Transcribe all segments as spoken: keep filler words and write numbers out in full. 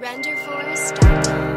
Renderforest dot com.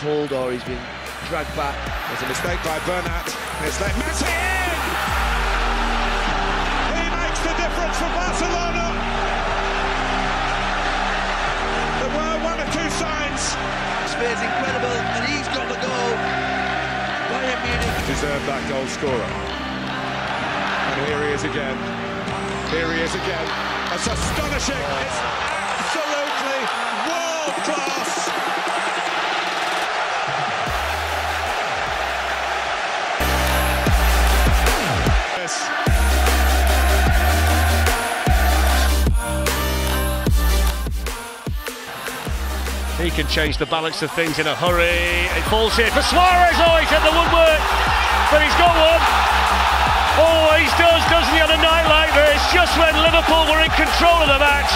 Pulled or he's been dragged back. There's a mistake by Bernat. It's let Messi in! He makes the difference for Barcelona! There were one or two signs. Spear's incredible and he's got the goal. Bayern Munich deserved that goal scorer. And here he is again. Here he is again. It's astonishing. It's absolutely world class. He can change the balance of things in a hurry. It falls here for Suárez. Oh, he's hit the woodwork, but he's got one. Always does, doesn't he, on a night like this? Just when Liverpool were in control of the match,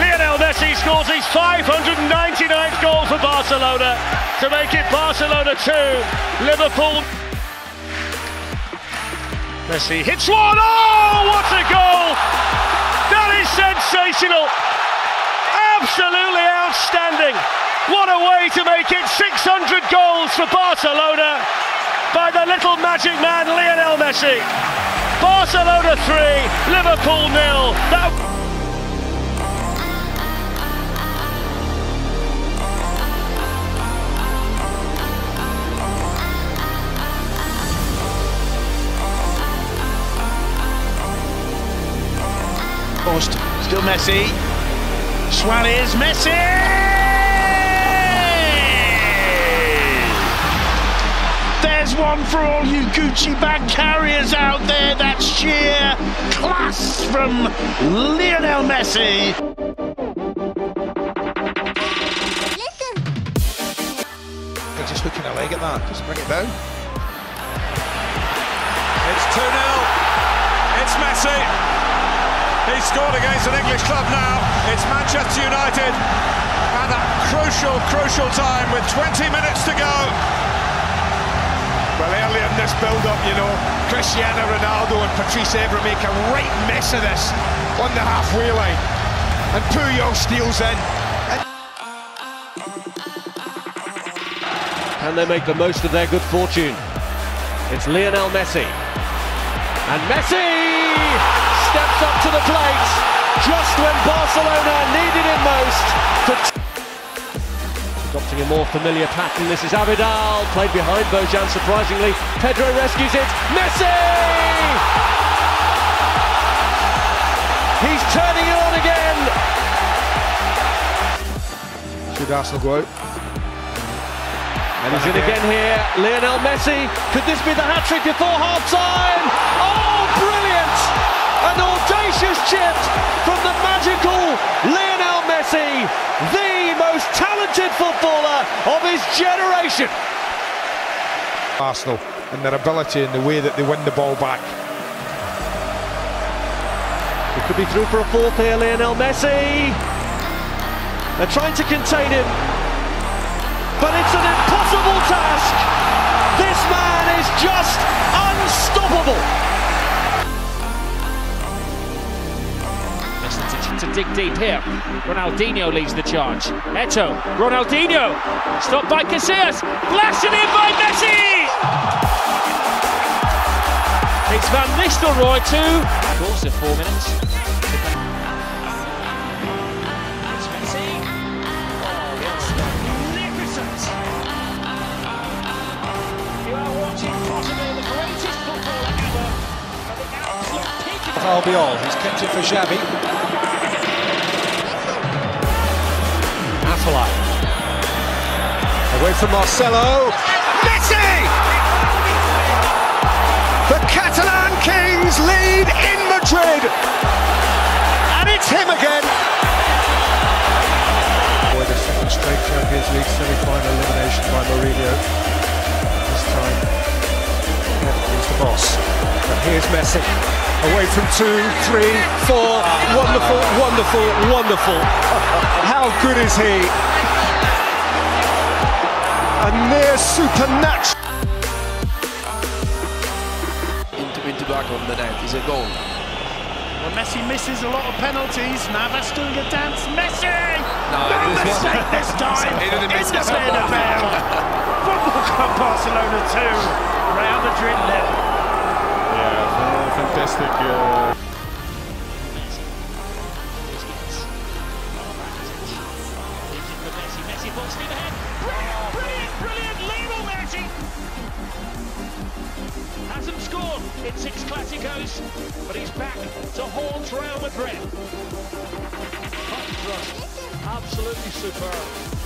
Lionel Messi scores his five hundred ninety-ninth goal for Barcelona to make it Barcelona two, Liverpool. Messi hits one. Oh, what a goal! That is sensational. Absolutely outstanding. What a way to make it six hundred goals for Barcelona by the little magic man Lionel Messi. Barcelona three, Liverpool nil. That... Still Messi. Suarez, Messi! There's one for all you Gucci bag carriers out there. That's sheer class from Lionel Messi. They're just hooking a leg at that. Just bring it down. It's two nil. It's Messi. He's scored against an English club now. It's Manchester United at that crucial, crucial time with twenty minutes to go. Well, early in this build-up, you know, Cristiano Ronaldo and Patrice Evra make a right mess of this on the halfway line. And Puyo steals in. And can they make the most of their good fortune? It's Lionel Messi. And Messi! Steps up to the plate, just when Barcelona needed it most. Adopting a more familiar pattern, this is Abidal, played behind Bojan surprisingly. Pedro rescues it, Messi! He's turning it on again! Should Arsenal go out? And he's in again here, Lionel Messi. Could this be the hat-trick before half-time? Oh, brilliant! An audacious chip from the magical Lionel Messi, the most talented footballer of his generation. Arsenal and their ability and the way that they win the ball back. It could be through for a fourth here, Lionel Messi. They're trying to contain him, but it's an impossible task. This man is just unstoppable. To dig deep here. Ronaldinho leads the charge. Eto'o, Ronaldinho, stopped by Casillas, blasted in by Messi! It's Van Nistelrooy to... Of course, in four minutes. It's Messi. Oh, it's magnificent. You are watching possibly the greatest footballer ever. Albiol, he's kept it for Xavi. Affalai. Away from Marcelo. Messi! Catalan Kings lead in Madrid, and it's him again. For the second straight Champions League semi-final elimination by Mourinho. This time, he's the boss. And here's Messi, away from two, three, four. Wonderful, wonderful, wonderful. How good is he? A near supernatural. On the net is a goal. Well, Messi misses a lot of penalties. Navas doing a dance. Messi! No, no mistake one. This time. In the Bernabeu. Football Club Barcelona two, Real Madrid nil. Yeah, fantastic. Uh... Messi, Messi ball straight ahead. Brilliant, brilliant, brilliant. Lionel Messi. Hasn't scored in six Clásicos, but he's back to haunt Real Madrid. Absolutely superb.